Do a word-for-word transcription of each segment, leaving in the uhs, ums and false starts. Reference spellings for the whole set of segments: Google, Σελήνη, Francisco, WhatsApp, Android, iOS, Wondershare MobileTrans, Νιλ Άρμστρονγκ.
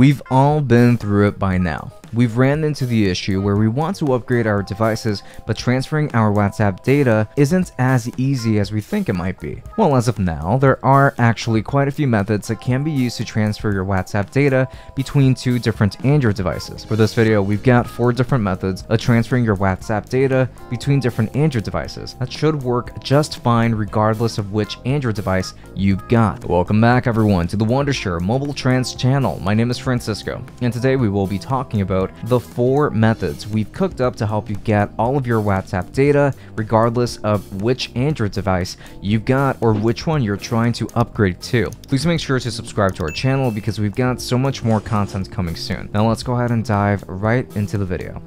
We've all been through it by now. We've ran into the issue where we want to upgrade our devices, but transferring our WhatsApp data isn't as easy as we think it might be. Well, as of now, there are actually quite a few methods that can be used to transfer your WhatsApp data between two different Android devices. For this video, we've got four different methods of transferring your WhatsApp data between different Android devices that should work just fine regardless of which Android device you've got. Welcome back, everyone, to the Wondershare MobileTrans channel. My name is Francisco, and today we will be talking about the four methods we've cooked up to help you get all of your WhatsApp data regardless of which Android device you've got or which one you're trying to upgrade to. Please make sure to subscribe to our channel because we've got so much more content coming soon. Now let's go ahead and dive right into the video.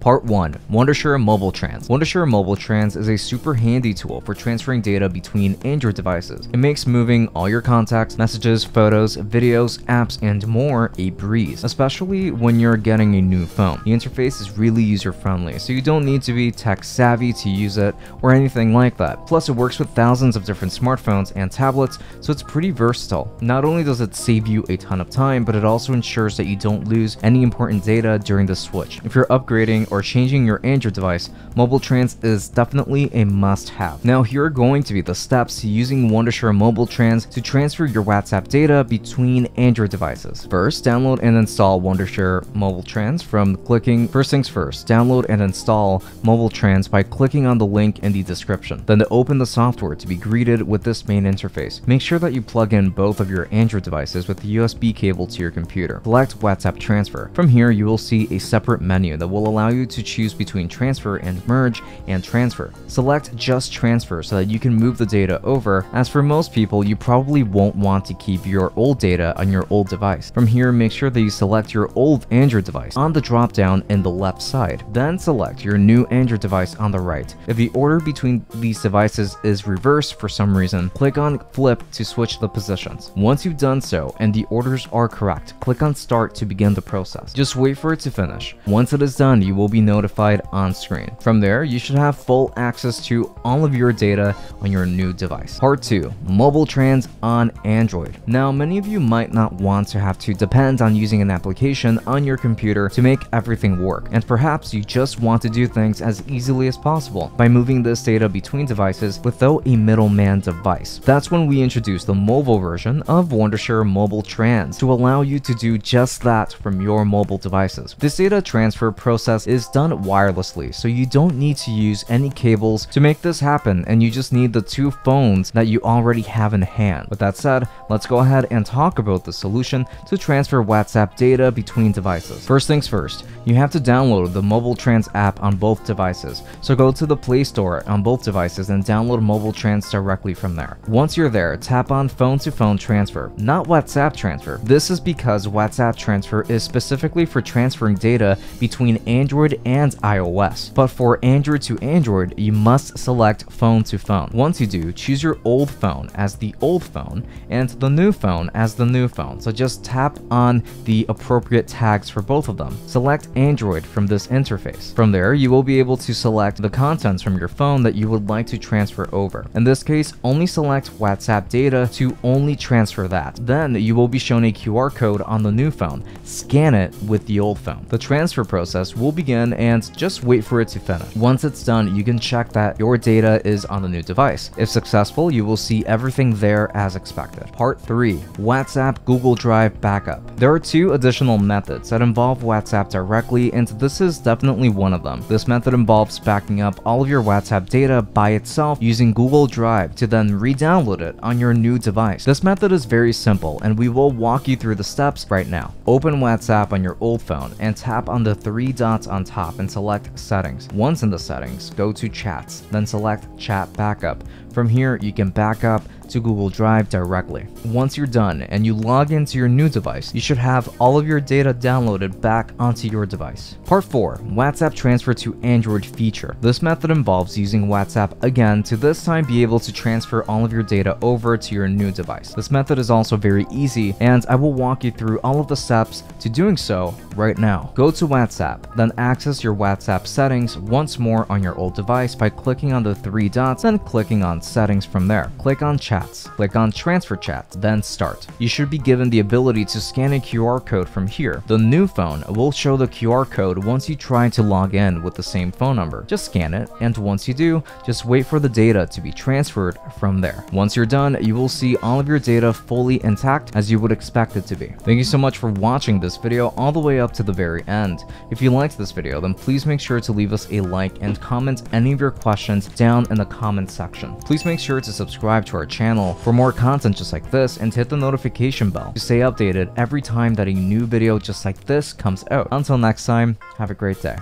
Part one. Wondershare MobileTrans. Wondershare MobileTrans is a super handy tool for transferring data between Android devices. It makes moving all your contacts, messages, photos, videos, apps, and more a breeze, especially when you're getting a new phone. The interface is really user-friendly, so you don't need to be tech-savvy to use it or anything like that. Plus, it works with thousands of different smartphones and tablets, so it's pretty versatile. Not only does it save you a ton of time, but it also ensures that you don't lose any important data during the switch. If you're upgrading or changing your Android device, MobileTrans is definitely a must-have. Now, here are going to be the steps to using Wondershare MobileTrans to transfer your WhatsApp data between Android devices. First, download and install Wondershare MobileTrans from clicking. First things first, download and install MobileTrans by clicking on the link in the description. Then to open the software to be greeted with this main interface. Make sure that you plug in both of your Android devices with the U S B cable to your computer. Select WhatsApp Transfer. From here, you will see a separate menu that will allow you to choose between transfer and merge and transfer. Select just transfer so that you can move the data over, as for most people, you probably won't want to keep your old data on your old device. From here, make sure that you select your old Android device on the drop down in the left side, then select your new Android device on the right. If the order between these devices is reversed for some reason, click on flip to switch the positions. Once you've done so and the orders are correct, click on start to begin the process. Just wait for it to finish. Once it is done, you will be notified on screen. From there, you should have full access to all of your data on your new device. Part two. MobileTrans on Android. Now, many of you might not want to have to depend on using an application on your computer to make everything work, and perhaps you just want to do things as easily as possible by moving this data between devices without a middleman device. That's when we introduce the mobile version of Wondershare MobileTrans to allow you to do just that from your mobile devices. This data transfer process is done wirelessly, so you don't need to use any cables to make this happen, and you just need the two phones that you already have in hand. With that said, let's go ahead and talk about the solution to transfer WhatsApp data between devices. First things first, you have to download the MobileTrans app on both devices, so go to the Play Store on both devices and download MobileTrans directly from there. Once you're there, tap on phone-to-phone transfer, not WhatsApp transfer. This is because WhatsApp transfer is specifically for transferring data between Android and iOS, but for Android to Android, you must select phone to phone. Once you do, choose your old phone as the old phone and the new phone as the new phone, so just tap on the appropriate tags for both of them. Select Android from this interface. From there, you will be able to select the contents from your phone that you would like to transfer over. In this case, only select WhatsApp data to only transfer that. Then you will be shown a Q R code on the new phone. Scan it with the old phone. The transfer process will begin and just wait for it to finish. Once it's done, you can check that your data is on the new device. If successful, you will see everything there as expected. Part three. WhatsApp Google Drive Backup. There are two additional methods that involve WhatsApp directly, and this is definitely one of them. This method involves backing up all of your WhatsApp data by itself using Google Drive to then re-download it on your new device. This method is very simple, and we will walk you through the steps right now. Open WhatsApp on your old phone and tap on the three dots on top and select settings. Once in the settings, go to chats, then select chat backup. From here, you can back up to Google Drive directly. Once you're done and you log into your new device, you should have all of your data downloaded back onto your device. Part four. WhatsApp Transfer to Android feature. This method involves using WhatsApp again to this time be able to transfer all of your data over to your new device. This method is also very easy, and I will walk you through all of the steps to doing so right now. Go to WhatsApp, then access your WhatsApp settings once more on your old device by clicking on the three dots and clicking on on Settings from there. Click on Chats, click on Transfer Chat, then Start. You should be given the ability to scan a Q R code from here. The new phone will show the Q R code once you try to log in with the same phone number. Just scan it, and once you do, just wait for the data to be transferred from there. Once you're done, you will see all of your data fully intact as you would expect it to be. Thank you so much for watching this video all the way up to the very end. If you liked this video, then please make sure to leave us a like and comment any of your questions down in the comment section. Please make sure to subscribe to our channel for more content just like this and hit the notification bell to stay updated every time that a new video just like this comes out. Until next time, have a great day.